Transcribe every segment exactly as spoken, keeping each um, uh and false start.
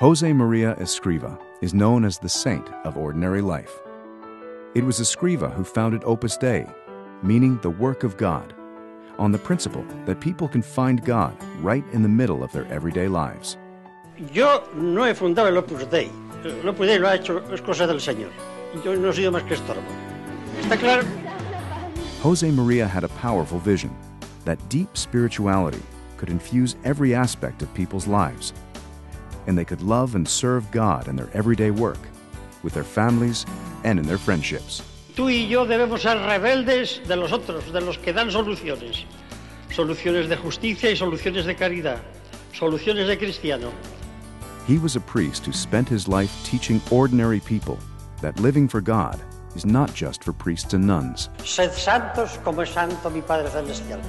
Josemaría Escrivá is known as the saint of ordinary life. It was Escrivá who founded Opus Dei, meaning the work of God, on the principle that people can find God right in the middle of their everyday lives. Yo no he fundado el Opus Dei. El Opus Dei lo ha hecho, es cosa del Señor. Yo no he sido más que estorbo. ¿Está claro? Josemaría had a powerful vision that deep spirituality could infuse every aspect of people's lives, and they could love and serve God in their everyday work, with their families and in their friendships. Tú y yo debemos ser rebeldes de los otros, de los que dan soluciones. Soluciones de justicia y soluciones de caridad. Soluciones de cristiano. He was a priest who spent his life teaching ordinary people that living for God is not just for priests and nuns. Sed santos como es santo mi Padre Celestial.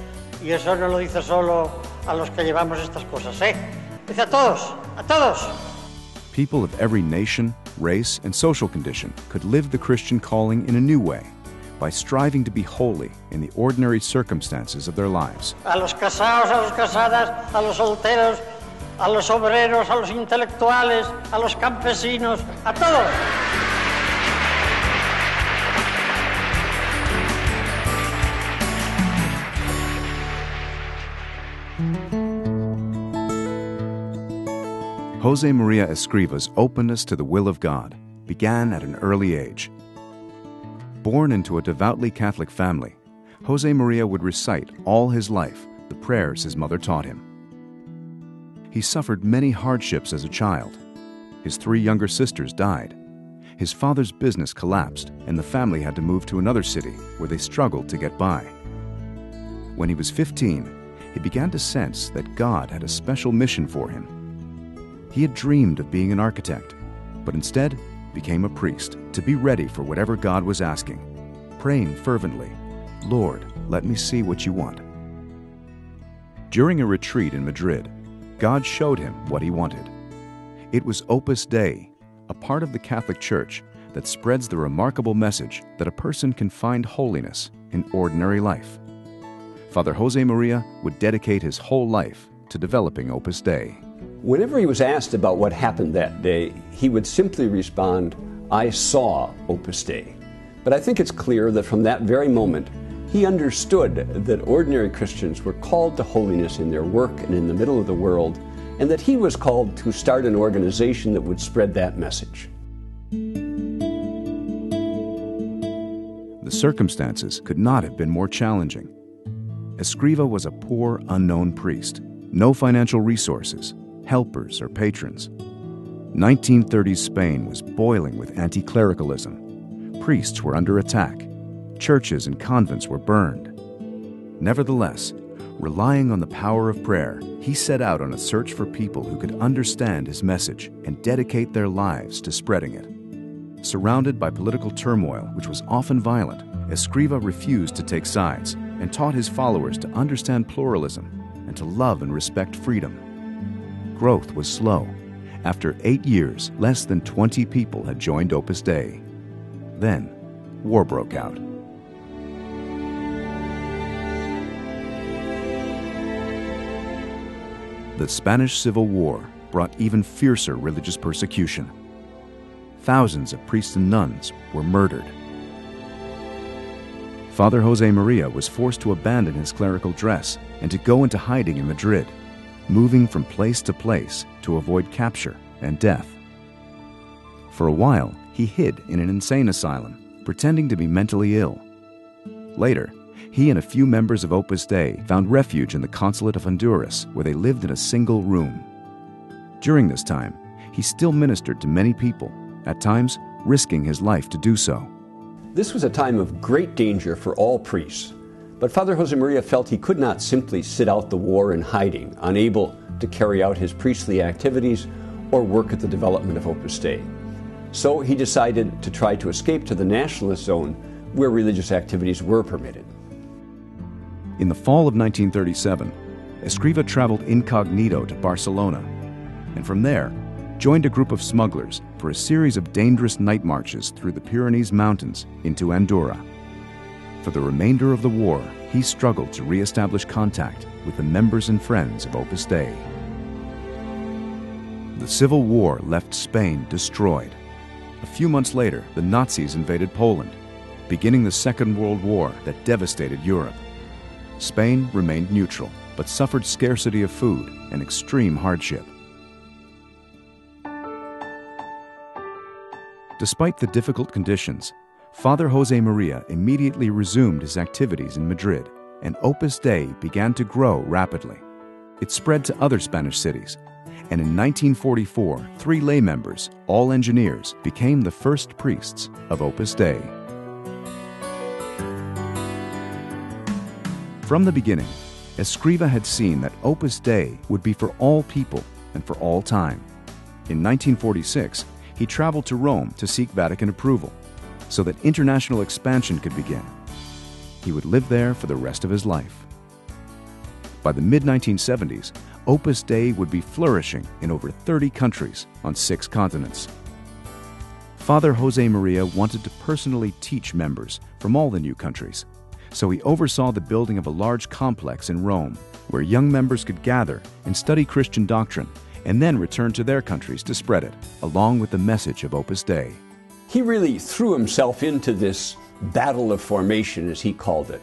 Y eso no lo dice solo a los que llevamos estas cosas, ¿eh? Dice a todos, a todos. People of every nation, race, and social condition could live the Christian calling in a new way by striving to be holy in the ordinary circumstances of their lives. A los casados, a los casadas, a los solteros, a los obreros, a los intelectuales, a los campesinos, a todos. Josemaría Escrivá's openness to the will of God began at an early age. Born into a devoutly Catholic family, Josemaría would recite all his life the prayers his mother taught him. He suffered many hardships as a child. His three younger sisters died. His father's business collapsed, and the family had to move to another city where they struggled to get by. When he was fifteen, he began to sense that God had a special mission for him. He had dreamed of being an architect, but instead became a priest to be ready for whatever God was asking, praying fervently, "Lord, let me see what you want." During a retreat in Madrid, God showed him what he wanted. It was Opus Dei, a part of the Catholic Church that spreads the remarkable message that a person can find holiness in ordinary life. Father Josemaría would dedicate his whole life to developing Opus Dei. Whenever he was asked about what happened that day, he would simply respond, "I saw Opus Dei." But I think it's clear that from that very moment, he understood that ordinary Christians were called to holiness in their work and in the middle of the world, and that he was called to start an organization that would spread that message. The circumstances could not have been more challenging. Escrivá was a poor, unknown priest, no financial resources, helpers or patrons. nineteen thirties Spain was boiling with anti-clericalism. Priests were under attack. Churches and convents were burned. Nevertheless, relying on the power of prayer, he set out on a search for people who could understand his message and dedicate their lives to spreading it. Surrounded by political turmoil, which was often violent, Escrivá refused to take sides and taught his followers to understand pluralism and to love and respect freedom. Growth was slow. After eight years, less than twenty people had joined Opus Dei. Then, war broke out. The Spanish Civil War brought even fiercer religious persecution. Thousands of priests and nuns were murdered. Father Josemaría was forced to abandon his clerical dress and to go into hiding in Madrid, moving from place to place to avoid capture and death. For a while, he hid in an insane asylum, pretending to be mentally ill. Later, he and a few members of Opus Dei found refuge in the consulate of Honduras, where they lived in a single room. During this time, he still ministered to many people, at times risking his life to do so. This was a time of great danger for all priests. But Father Josemaría felt he could not simply sit out the war in hiding, unable to carry out his priestly activities or work at the development of Opus Dei. So he decided to try to escape to the nationalist zone where religious activities were permitted. In the fall of nineteen thirty-seven, Escrivá traveled incognito to Barcelona, and from there joined a group of smugglers for a series of dangerous night marches through the Pyrenees Mountains into Andorra. For the remainder of the war, he struggled to re-establish contact with the members and friends of Opus Dei. the Civil War left Spain destroyed. A few months later, the Nazis invaded Poland, beginning the Second World War that devastated Europe. Spain remained neutral, but suffered scarcity of food and extreme hardship. Despite the difficult conditions, Father Josemaría immediately resumed his activities in Madrid, and Opus Dei began to grow rapidly. It spread to other Spanish cities, and in nineteen forty-four, three lay members, all engineers, became the first priests of Opus Dei. From the beginning, Escrivá had seen that Opus Dei would be for all people and for all time. In nineteen forty-six, he traveled to Rome to seek Vatican approval, so that international expansion could begin. He would live there for the rest of his life. By the mid nineteen seventies, Opus Dei would be flourishing in over thirty countries on six continents. Father Josemaría wanted to personally teach members from all the new countries, so he oversaw the building of a large complex in Rome, where young members could gather and study Christian doctrine and then returned to their countries to spread it, along with the message of Opus Dei. He really threw himself into this battle of formation, as he called it.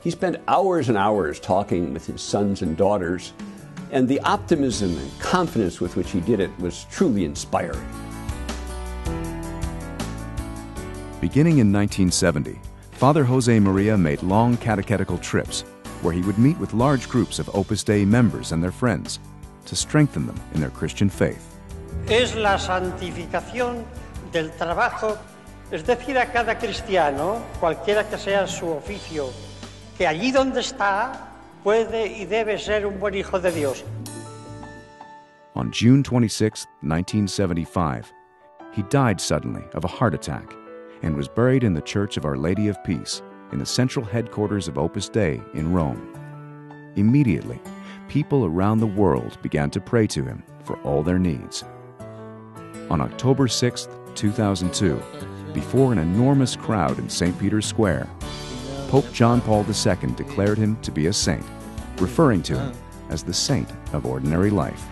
He spent hours and hours talking with his sons and daughters, and the optimism and confidence with which he did it was truly inspiring. Beginning in nineteen seventy, Father Josemaría made long catechetical trips, where he would meet with large groups of Opus Dei members and their friends, to strengthen them in their Christian faith. Es la santificación del trabajo, es decir, a cada cristiano, cualquiera que sea su oficio, que allí donde está puede y debe ser un buen hijo de Dios. On June twenty-sixth, nineteen seventy-five, he died suddenly of a heart attack and was buried in the Church of Our Lady of Peace in the central headquarters of Opus Dei in Rome. Immediately, people around the world began to pray to him for all their needs. On October sixth, two thousand two, before an enormous crowd in Saint Peter's Square, Pope John Paul the Second declared him to be a saint, referring to him as the saint of ordinary life.